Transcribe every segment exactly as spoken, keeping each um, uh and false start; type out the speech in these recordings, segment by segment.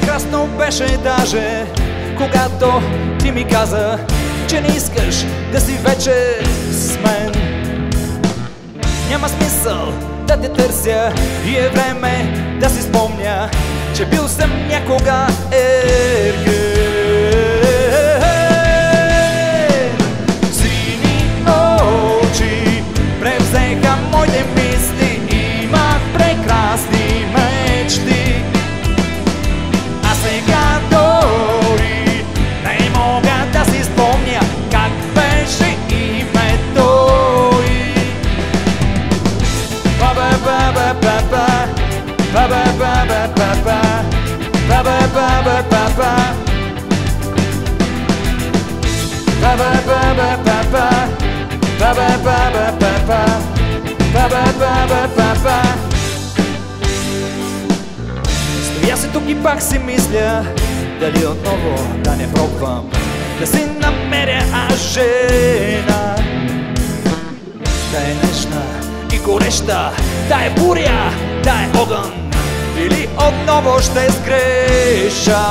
Прекрасно беше даже, когато ти ми каза, че не искаш да си вече с мен. Няма смисъл да те търся и е време да си спомня, че бил съм някога ерге. Стоя се тук и пак си мисля, дали отново да не пробвам да си намеря жена. Да е нежна и гореща, да е буря, да е огън, или отново ще сгреша.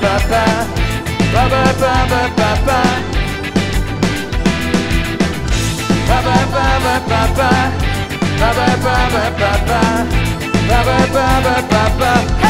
Ba ba ba ba ba ba ba ba ba ba ba.